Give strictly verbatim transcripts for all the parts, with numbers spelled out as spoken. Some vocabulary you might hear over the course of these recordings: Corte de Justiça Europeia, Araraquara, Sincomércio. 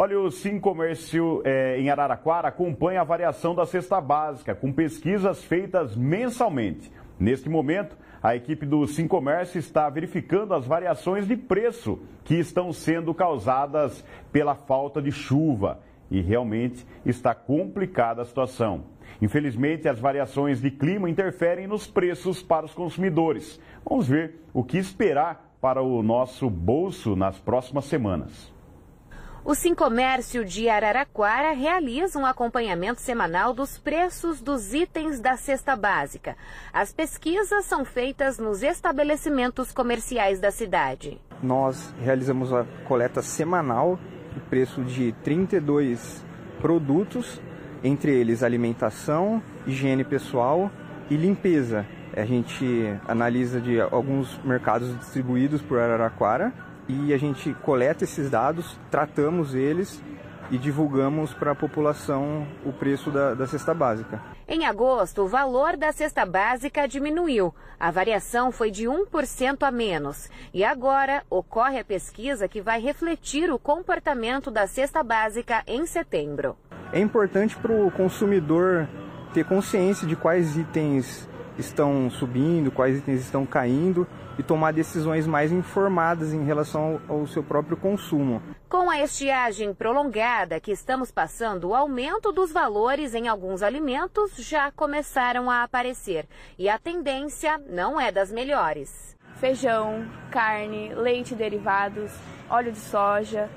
Olha, o Sincomércio é, em Araraquara acompanha a variação da cesta básica, com pesquisas feitas mensalmente. Neste momento, a equipe do Sincomércio está verificando as variações de preço que estão sendo causadas pela falta de chuva. E realmente está complicada a situação. Infelizmente, as variações de clima interferem nos preços para os consumidores. Vamos ver o que esperar para o nosso bolso nas próximas semanas. O Sincomércio de Araraquara realiza um acompanhamento semanal dos preços dos itens da cesta básica. As pesquisas são feitas nos estabelecimentos comerciais da cidade. Nós realizamos a coleta semanal, o preço de trinta e dois produtos, entre eles alimentação, higiene pessoal e limpeza. A gente analisa de alguns mercados distribuídos por Araraquara e a gente coleta esses dados, tratamos eles e divulgamos para a população o preço da, da cesta básica. Em agosto, o valor da cesta básica diminuiu. A variação foi de um por cento a menos. E agora ocorre a pesquisa que vai refletir o comportamento da cesta básica em setembro. É importante para o consumidor ter consciência de quais itens estão subindo, quais itens estão caindo e tomar decisões mais informadas em relação ao, ao seu próprio consumo. Com a estiagem prolongada que estamos passando, o aumento dos valores em alguns alimentos já começaram a aparecer e a tendência não é das melhores. Feijão, carne, leite e derivados, óleo de soja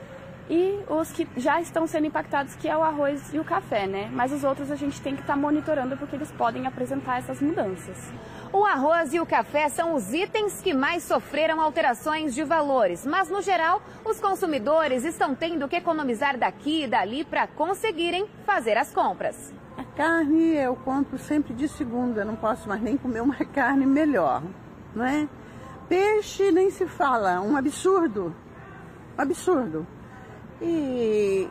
e os que já estão sendo impactados, que é o arroz e o café, né? Mas os outros a gente tem que estar monitorando porque eles podem apresentar essas mudanças. O arroz e o café são os itens que mais sofreram alterações de valores, mas no geral os consumidores estão tendo que economizar daqui e dali para conseguirem fazer as compras. A carne eu compro sempre de segunda, não posso mais nem comer uma carne melhor, não é? Peixe nem se fala, um absurdo, um absurdo. E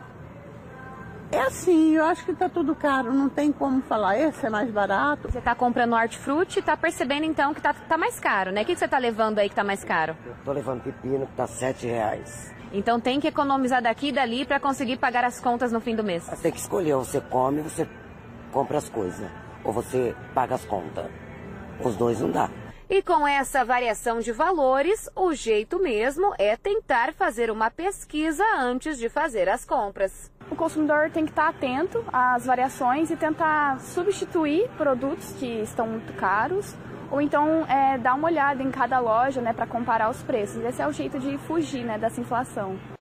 é assim, eu acho que tá tudo caro, não tem como falar, esse é mais barato. Você tá comprando hortifruti e tá percebendo então que tá, tá mais caro, né? O que, que você tá levando aí que tá mais caro? Eu tô levando pepino que tá sete reais. Então tem que economizar daqui e dali para conseguir pagar as contas no fim do mês. Você tem que escolher, você come, você compra as coisas, ou você paga as contas. Os dois não dá. E com essa variação de valores, o jeito mesmo é tentar fazer uma pesquisa antes de fazer as compras. O consumidor tem que estar atento às variações e tentar substituir produtos que estão muito caros, ou então é, dar uma olhada em cada loja, né, para comparar os preços. Esse é o jeito de fugir, né, dessa inflação.